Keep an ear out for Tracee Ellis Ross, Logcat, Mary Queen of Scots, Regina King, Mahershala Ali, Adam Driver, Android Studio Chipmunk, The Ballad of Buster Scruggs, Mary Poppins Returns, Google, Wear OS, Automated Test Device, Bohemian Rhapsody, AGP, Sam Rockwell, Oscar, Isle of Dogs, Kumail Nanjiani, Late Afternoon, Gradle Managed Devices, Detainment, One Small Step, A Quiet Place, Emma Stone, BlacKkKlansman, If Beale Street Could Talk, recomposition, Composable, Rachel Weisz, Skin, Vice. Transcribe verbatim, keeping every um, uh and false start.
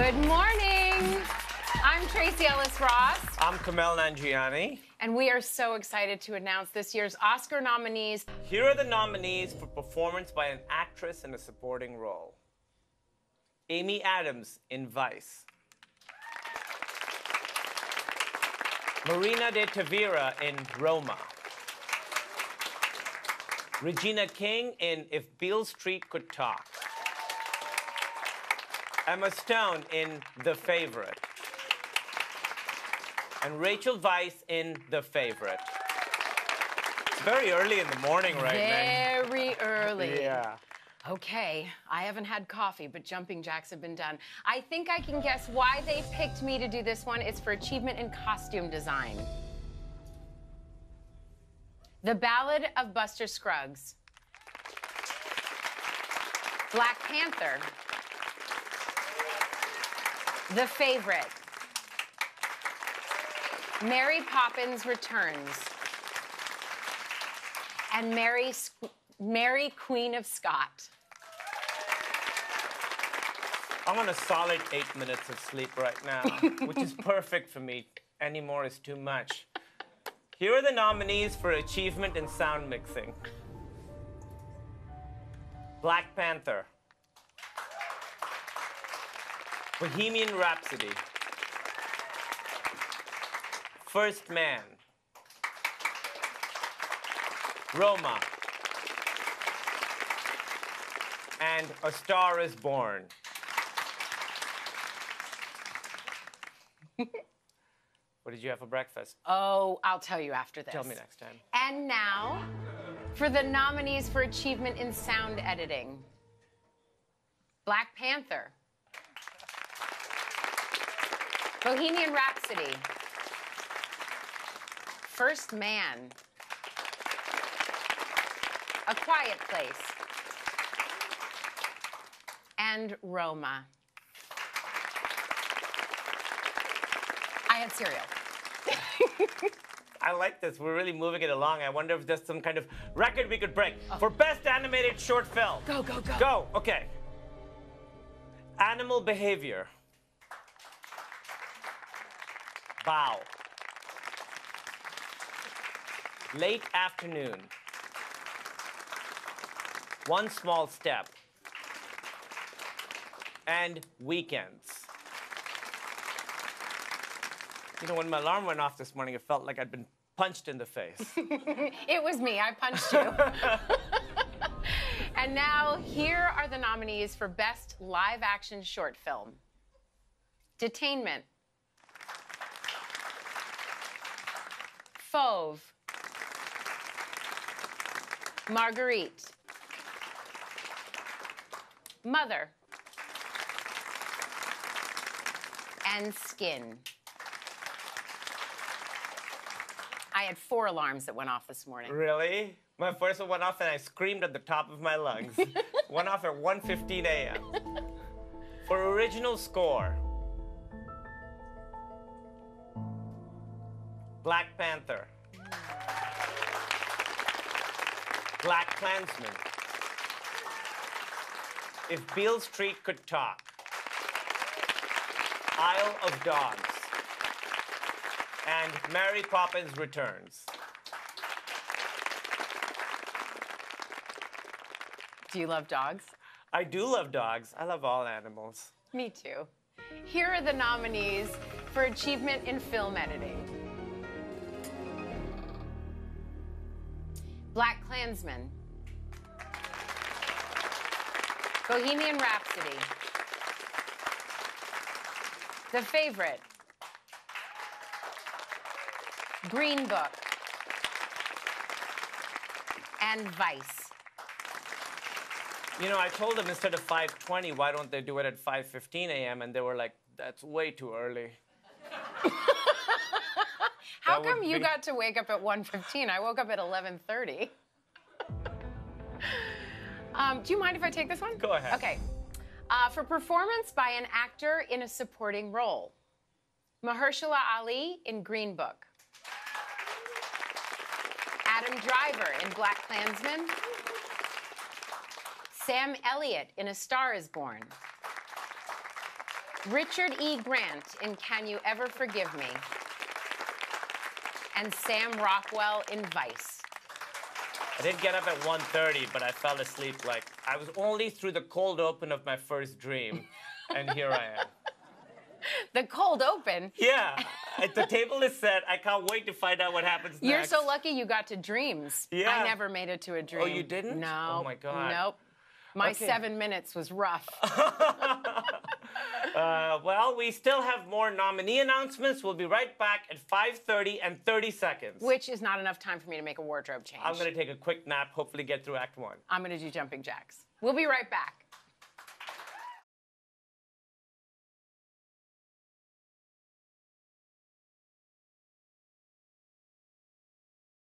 Good morning. I'm Tracee Ellis Ross. I'm Kumail Nanjiani. And we are so excited to announce this year's Oscar nominees. Here are the nominees for performance by an actress in a supporting role. Amy Adams in Vice. Marina de Tavira in Roma. Regina King in If Beale Street Could Talk. Emma Stone in The Favourite. And Rachel Weisz in The Favourite. It's very early in the morning right now. Very early. Yeah. Okay, I haven't had coffee, but jumping jacks have been done. I think I can guess why they picked me to do this one. It's for achievement in costume design. The Ballad of Buster Scruggs. Black Panther. The Favourite. Mary Poppins Returns. And Mary, Mary Queen of Scots. I'm on a solid eight minutes of sleep right now, which is perfect for me. Any more is too much. Here are the nominees for achievement in sound mixing. Black Panther. Bohemian Rhapsody. First Man. Roma. And A Star is Born. What did you have for breakfast? Oh, I'll tell you after this. Tell me next time. And now, for the nominees for achievement in sound editing. Black Panther. Bohemian Rhapsody. First Man. A Quiet Place. And Roma. I had cereal. I like this. We're really moving it along. I wonder if there's some kind of record we could break. Oh. For best animated short film. Go, go, go. Go, okay. Animal Behavior. Bow. Late Afternoon. One Small Step. And Weekends. You know, when my alarm went off this morning, it felt like I'd been punched in the face. It was me. I punched you. And now, here are the nominees for Best Live Action Short Film. Detainment. Fauve. Marguerite. Mother. And Skin. I had four alarms that went off this morning. Really? My first one went off and I screamed at the top of my lungs. Went off at one fifteen a m For original score. Black Panther. BlacKkKlansman. If Beale Street Could Talk. Isle of Dogs. And Mary Poppins Returns. Do you love dogs? I do love dogs. I love all animals. Me too. Here are the nominees for achievement in film editing. BlacKkKlansman. Bohemian Rhapsody. The Favourite. Green Book. And Vice. You know, I told them instead of five twenty, why don't they do it at five fifteen a m? And they were like, that's way too early. How that come you be... got to wake up at one fifteen? I woke up at eleven thirty. um, do you mind if I take this one? Go ahead. Okay. Uh, for performance by an actor in a supporting role. Mahershala Ali in Green Book. Adam Driver in BlacKkKlansman. Sam Elliott in A Star is Born. Richard E. Grant in Can You Ever Forgive Me? And Sam Rockwell in Vice. I didn't get up at one thirty, but I fell asleep like I was only through the cold open of my first dream, and here I am. The cold open? Yeah. The table is set. I can't wait to find out what happens next. You're so lucky you got to dreams. Yeah. I never made it to a dream. Oh, you didn't? No. Oh, my God. Nope. My okay. seven minutes was rough. uh, well, we still have more nominee announcements. We'll be right back at five thirty and thirty seconds. Which is not enough time for me to make a wardrobe change. I'm going to take a quick nap, hopefully get through Act One. I'm going to do jumping jacks. We'll be right back.